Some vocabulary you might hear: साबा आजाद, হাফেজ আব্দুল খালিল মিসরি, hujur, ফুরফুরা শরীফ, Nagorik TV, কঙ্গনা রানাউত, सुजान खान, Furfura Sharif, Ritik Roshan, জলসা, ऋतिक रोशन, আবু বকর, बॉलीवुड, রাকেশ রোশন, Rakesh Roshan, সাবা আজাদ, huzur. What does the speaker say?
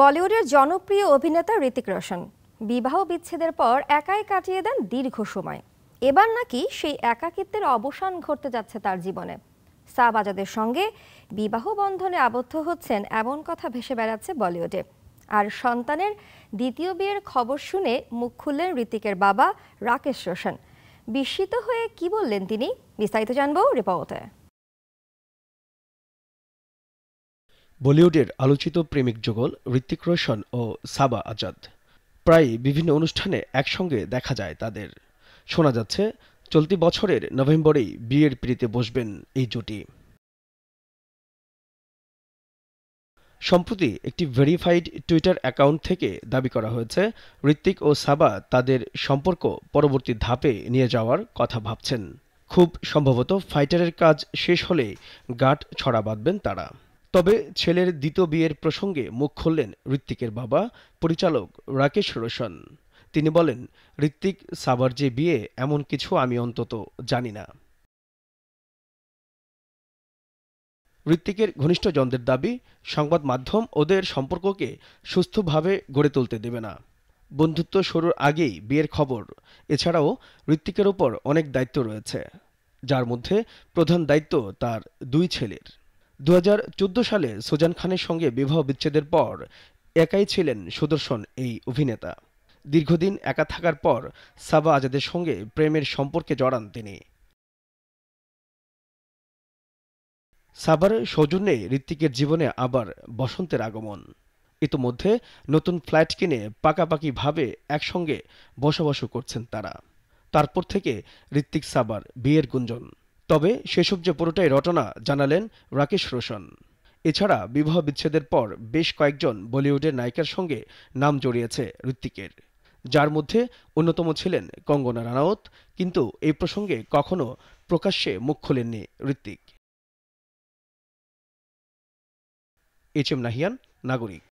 बॉलीवुडेर जनप्रिय अभिनेता ऋतिक रोशन विवाह विच्छेदेर पर एकाई काटिए देन दीर्घ समय एबार नाकि सेई एकाकित्वेर अवसान घटते जाच्छे तार जीवने। साबा आजादेर संगे विवाह बंधने आबद्ध हच्छेन एमन कथा भेसे बेड़ाচ্ছে बलिउडे। और सन्तानेर द्वितीय बियेर खबर शुने मुख खुललेन ऋतिकेर बाबा राकेश रोशन। बिस्मित हये कि बोललेन तिनि विस्तारित जानबो रिपोर्टे। बलिउडेर आलोचित प्रेमिक जुगल ऋतिक रोशन और साबा आजाद प्राय विभिन्न अनुष्ठाने एकसंगे देखा जाए। तादेर शोना जाच्छे चलती बछरेर नवेम्बरेई बियेर पिड़िते बसबेन एई जुटी। सम्प्रति एकटी भेरिफाइड टुइटार अ্যাকাউন্ট থেকে দাবি করা হয়েছে ঋতিক ও সাবা তাদের সম্পর্ক পরবর্তী ধাপে নিয়ে যাওয়ার কথা ভাবছেন। খুব সম্ভবত ফাইটারের কাজ শেষ হলে গাঁট ছড়া বাঁধবেন তারা। তবে ছেলের দ্বিতীয় বিয়ের প্রসঙ্গে মুখ খুললেন ঋতিকের বাবা পরিচালক রাকেশ রোশন। তিনি বলেন, ঋতিক সাবার যে বিয়ে এমন কিছু আমি অন্তত জানি না। ঋতিকের ঘনিষ্ঠজনদের দাবি সংবাদ মাধ্যম ওদের সম্পর্ককে সুস্থভাবে গড়ে তুলতে দেবে না। বন্ধুত্ব শুরুর আগেই বিয়ের খবর। এছাড়াও ঋতিকের উপর অনেক দায়িত্ব রয়েছে, যার মধ্যে প্রধান দায়িত্ব তার দুই ছেলের। 2014 সালে সুজান খানের সঙ্গে বিবাহ বিচ্ছেদের পর একাই ছিলেন সুদর্শন এই অভিনেতা। দীর্ঘদিন একা থাকার পর সাবা আজাদের সঙ্গে প্রেমের সম্পর্কে জড়ান তিনি। সাবার সৌজন্যে ঋতিকের জীবনে আবার বসন্তের আগমন। ইতোমধ্যে নতুন ফ্ল্যাট কিনে পাকাপাকিভাবে একসঙ্গে বসবাসও করছেন তারা। তারপর থেকে ঋতিক সাবার বিয়ের গুঞ্জন। তবে সেসব যে পুরোটাই রটনা জানালেন রাকেশ রোশন। এছাড়া বিবাহ বিচ্ছেদের পর বেশ কয়েকজন বলিউডের নায়িকার সঙ্গে নাম জড়িয়েছে ঋতিকের, যার মধ্যে অন্যতম ছিলেন কঙ্গনা রানাউত। কিন্তু এই প্রসঙ্গে কখনো প্রকাশ্যে মুখ খোলেননি ঋতিক। HM নাহিয়ান, নাগরিক।